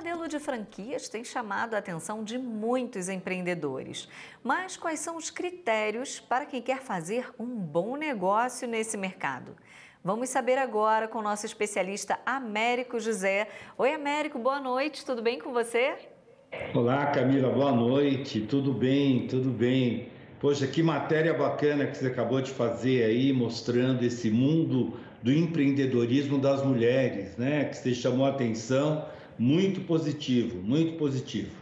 modelo de franquias tem chamado a atenção de muitos empreendedores. Mas quais são os critérios para quem quer fazer um bom negócio nesse mercado? Vamos saber agora com o nosso especialista Américo José. Oi, Américo, boa noite, tudo bem com você? Olá, Camila, boa noite, tudo bem, tudo bem. Poxa, que matéria bacana que você acabou de fazer aí, mostrando esse mundo do empreendedorismo das mulheres, né? Que você chamou a atenção, muito positivo, muito positivo.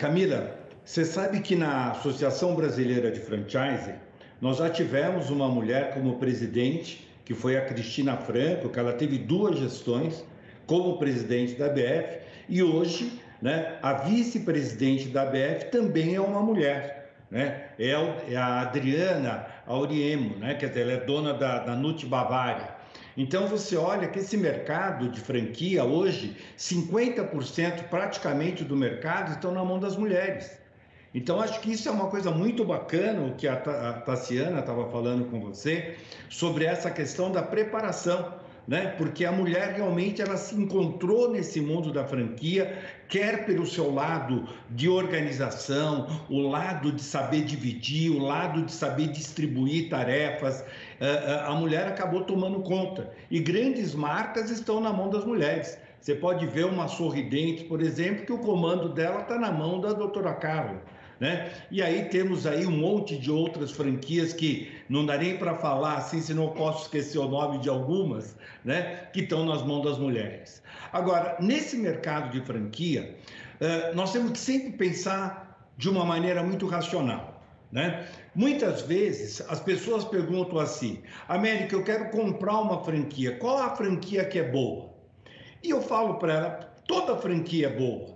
Camila, você sabe que na Associação Brasileira de Franchising, nós já tivemos uma mulher como presidente, que foi a Cristina Franco, que ela teve 2 gestões como presidente da ABF, e hoje, né, a vice-presidente da ABF também é uma mulher, né? É a Adriana Auriemo, né? Quer dizer, ela é dona da Nuti Bavária. Então você olha que esse mercado de franquia hoje, 50% praticamente do mercado estão na mão das mulheres. Então acho que isso é uma coisa muito bacana, o que a Tatiana estava falando com você, sobre essa questão da preparação, né? Porque a mulher realmente ela se encontrou nesse mundo da franquia, quer pelo seu lado de organização, o lado de saber dividir, o lado de saber distribuir tarefas, a mulher acabou tomando conta. E grandes marcas estão na mão das mulheres. Você pode ver uma Sorridente, por exemplo, que o comando dela está na mão da doutora Carla, né? E aí temos aí um monte de outras franquias que não dá nem para falar assim, se não posso esquecer o nome de algumas, né? Que estão nas mãos das mulheres. Agora, nesse mercado de franquia, nós temos que sempre pensar de uma maneira muito racional, né? Muitas vezes as pessoas perguntam assim: América, eu quero comprar uma franquia, qual a franquia que é boa? E eu falo para ela, toda franquia é boa.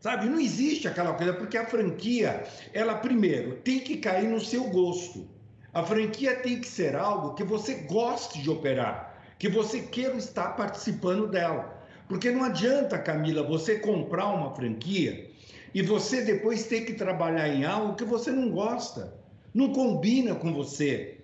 Sabe, não existe aquela coisa, porque a franquia, ela primeiro tem que cair no seu gosto. A franquia tem que ser algo que você goste de operar, que você queira estar participando dela. Porque não adianta, Camila, você comprar uma franquia e você depois ter que trabalhar em algo que você não gosta, não combina com você,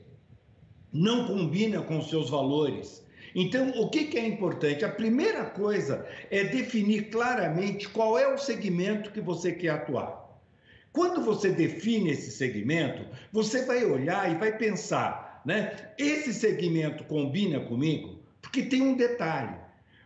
não combina com os seus valores. Então, o que é importante? A primeira coisa é definir claramente qual é o segmento que você quer atuar. Quando você define esse segmento, você vai olhar e vai pensar, né? Esse segmento combina comigo? Porque tem um detalhe.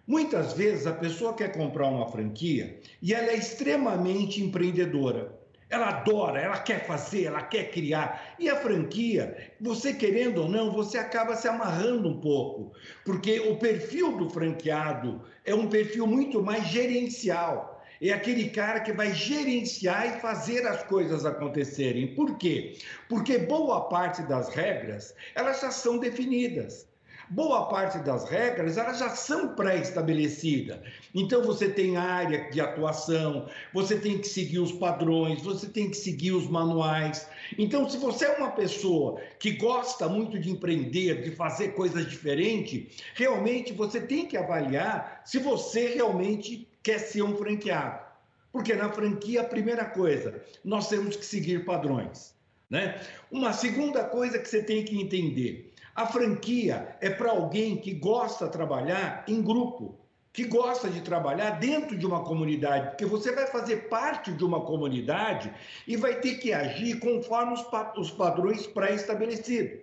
Muitas vezes a pessoa quer comprar uma franquia e ela é extremamente empreendedora. Ela adora, ela quer fazer, ela quer criar. E a franquia, você querendo ou não, você acaba se amarrando um pouco, porque o perfil do franqueado é um perfil muito mais gerencial. É aquele cara que vai gerenciar e fazer as coisas acontecerem. Por quê? Porque boa parte das regras, elas já são definidas. Boa parte das regras, elas já são pré-estabelecidas. Então, você tem área de atuação, você tem que seguir os padrões, você tem que seguir os manuais. Então, se você é uma pessoa que gosta muito de empreender, de fazer coisas diferentes, realmente você tem que avaliar se você realmente quer ser um franqueado. Porque na franquia, a primeira coisa, nós temos que seguir padrões, né? Uma segunda coisa que você tem que entender: a franquia é para alguém que gosta de trabalhar em grupo, que gosta de trabalhar dentro de uma comunidade, porque você vai fazer parte de uma comunidade e vai ter que agir conforme os padrões pré-estabelecidos.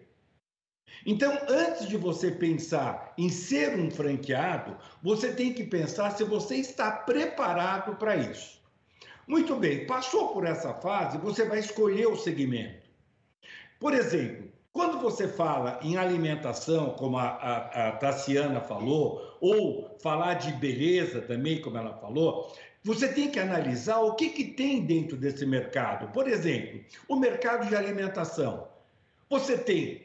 Então, antes de você pensar em ser um franqueado, você tem que pensar se você está preparado para isso. Muito bem, passou por essa fase, você vai escolher o segmento. Por exemplo, quando você fala em alimentação, como a Tatiana falou, ou falar de beleza também, como ela falou, você tem que analisar o que tem dentro desse mercado. Por exemplo, o mercado de alimentação. Você tem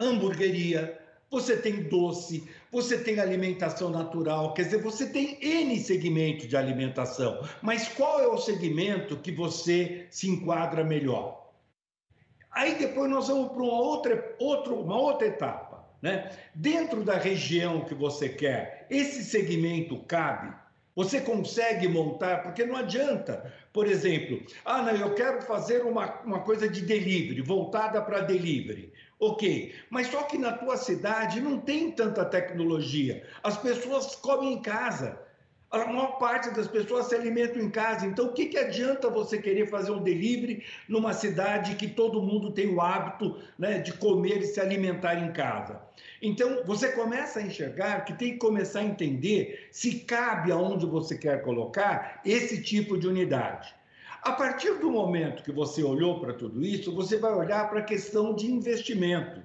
hamburgueria, você tem doce, você tem alimentação natural, quer dizer, você tem N segmentos de alimentação. Mas qual é o segmento que você se enquadra melhor? Aí depois nós vamos para uma outra etapa, né? Dentro da região que você quer, esse segmento cabe? Você consegue montar? Porque não adianta, por exemplo, não, eu quero fazer uma coisa de delivery, voltada para delivery. Ok, mas só que na tua cidade não tem tanta tecnologia, as pessoas comem em casa. A maior parte das pessoas se alimentam em casa. Então, o que, que adianta você querer fazer um delivery numa cidade que todo mundo tem o hábito, né, de comer e se alimentar em casa? Então, você começa a enxergar que tem que começar a entender se cabe aonde você quer colocar esse tipo de unidade. A partir do momento que você olhou para tudo isso, você vai olhar para a questão de investimento.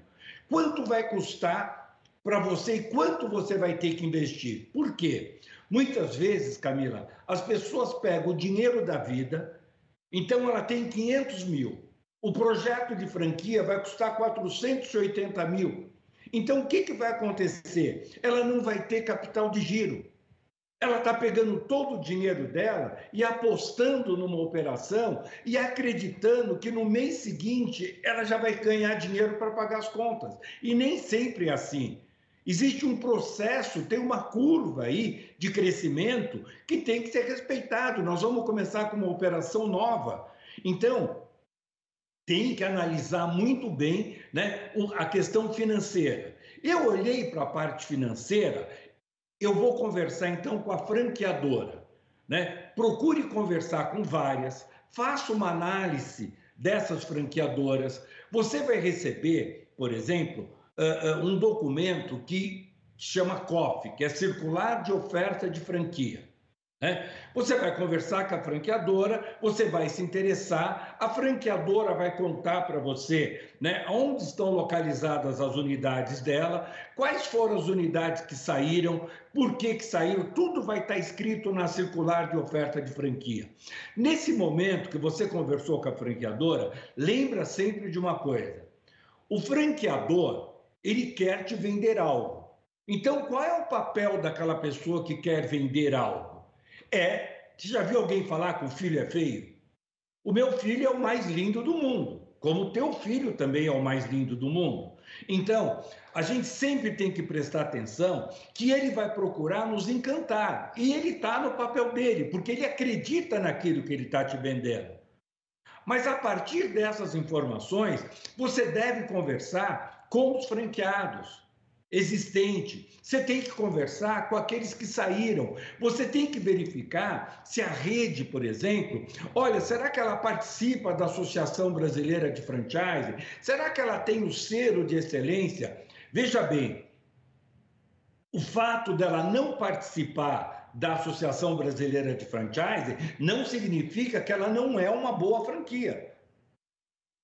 Quanto vai custar para você e quanto você vai ter que investir? Por quê? Muitas vezes, Camila, as pessoas pegam o dinheiro da vida, então ela tem 500 mil. O projeto de franquia vai custar 480 mil. Então, o que, que vai acontecer? Ela não vai ter capital de giro. Ela está pegando todo o dinheiro dela e apostando numa operação e acreditando que no mês seguinte ela já vai ganhar dinheiro para pagar as contas. E nem sempre é assim. Existe um processo, tem uma curva aí de crescimento que tem que ser respeitado. Nós vamos começar com uma operação nova. Então, tem que analisar muito bem, né, a questão financeira. Eu olhei para a parte financeira, eu vou conversar então com a franqueadora, né? Procure conversar com várias, faça uma análise dessas franqueadoras. Você vai receber, por exemplo, um documento que chama COF, que é Circular de Oferta de Franquia. Né? Você vai conversar com a franqueadora, você vai se interessar, a franqueadora vai contar para você, né, onde estão localizadas as unidades dela, quais foram as unidades que saíram, por que que saíram, tudo vai estar escrito na Circular de Oferta de Franquia. Nesse momento que você conversou com a franqueadora, lembra sempre de uma coisa, o franqueador, ele quer te vender algo. Então, qual é o papel daquela pessoa que quer vender algo? Você já viu alguém falar que o filho é feio? O meu filho é o mais lindo do mundo, como o teu filho também é o mais lindo do mundo. Então, a gente sempre tem que prestar atenção que ele vai procurar nos encantar. E ele está no papel dele, porque ele acredita naquilo que ele está te vendendo. Mas, a partir dessas informações, você deve conversar com os franqueados existentes. Você tem que conversar com aqueles que saíram. Você tem que verificar se a rede, por exemplo, olha, será que ela participa da Associação Brasileira de Franchising? Será que ela tem o selo de excelência? Veja bem, o fato dela não participar da Associação Brasileira de Franchising não significa que ela não é uma boa franquia.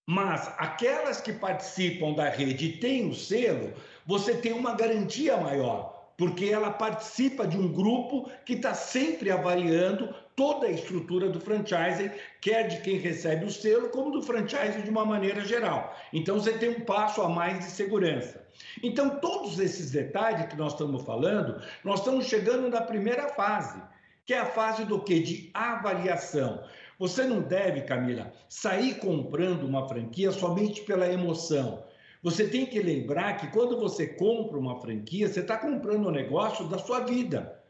Mas aquelas que participam da rede e têm o selo, você tem uma garantia maior, porque ela participa de um grupo que está sempre avaliando toda a estrutura do franchising, quer de quem recebe o selo, como do franchising de uma maneira geral. Então, você tem um passo a mais de segurança. Então, todos esses detalhes que nós estamos falando, nós estamos chegando na primeira fase, que é a fase do quê? De avaliação. Você não deve, Camila, sair comprando uma franquia somente pela emoção. Você tem que lembrar que quando você compra uma franquia, você está comprando um negócio da sua vida.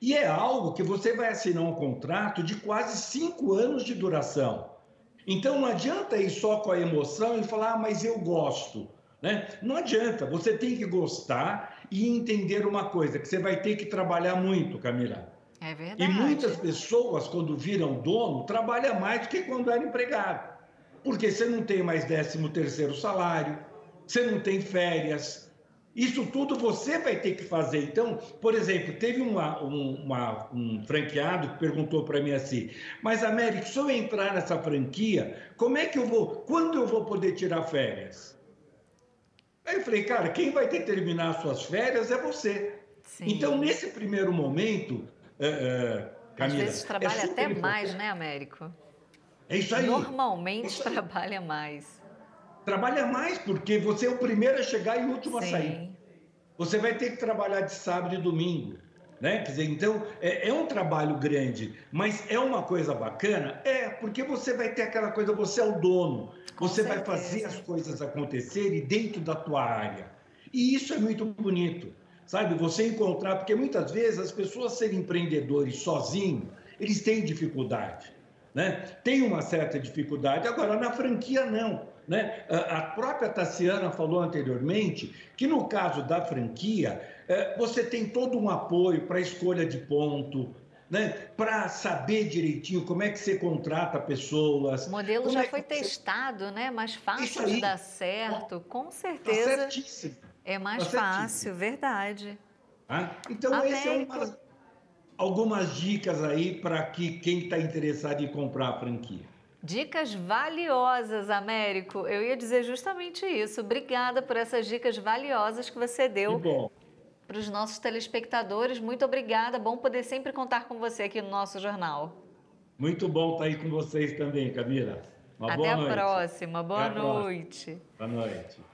E é algo que você vai assinar um contrato de quase 5 anos de duração. Então, não adianta ir só com a emoção e falar, mas eu gosto. Né? Não adianta, você tem que gostar e entender uma coisa, que você vai ter que trabalhar muito, Camila. É verdade. E muitas pessoas, quando viram dono, trabalham mais do que quando era empregado. Porque você não tem mais 13º salário, você não tem férias. Isso tudo você vai ter que fazer. Então, por exemplo, teve um franqueado que perguntou para mim assim, mas, Américo, se eu entrar nessa franquia, como é que eu vou... Quando eu vou poder tirar férias? Aí eu falei, cara, quem vai determinar as suas férias é você. Sim. Então, nesse primeiro momento... Camila, às vezes trabalha até importante. Mais, né, Américo? É isso aí. Normalmente isso aí. Trabalha mais. Trabalha mais, porque você é o primeiro a chegar e o último a sair. Você vai ter que trabalhar de sábado e domingo, né? Quer dizer, então, é um trabalho grande, mas é uma coisa bacana? Porque você vai ter aquela coisa, você é o dono, você vai fazer as coisas acontecerem dentro da tua área. E isso é muito bonito. Sabe, você encontrar, porque muitas vezes as pessoas serem empreendedores sozinhos, eles têm dificuldade, né? Tem uma certa dificuldade. Agora, na franquia, não. né? A própria Tatiana falou anteriormente que, no caso da franquia, você tem todo um apoio para a escolha de ponto, né? Para saber direitinho como é que você contrata pessoas. O modelo já foi testado, né? Mais fácil de dar certo, com certeza. Tá certíssimo. É mais fácil, verdade. Ah? Então, esse é algumas dicas aí para que quem está interessado em comprar a franquia. Dicas valiosas, Américo. Eu ia dizer justamente isso. Obrigada por essas dicas valiosas que você deu. Que bom. Para os nossos telespectadores, muito obrigada. Bom poder sempre contar com você aqui no nosso jornal. Muito bom estar aí com vocês também, Camila. Uma boa noite. Até a próxima. Boa noite. Boa noite.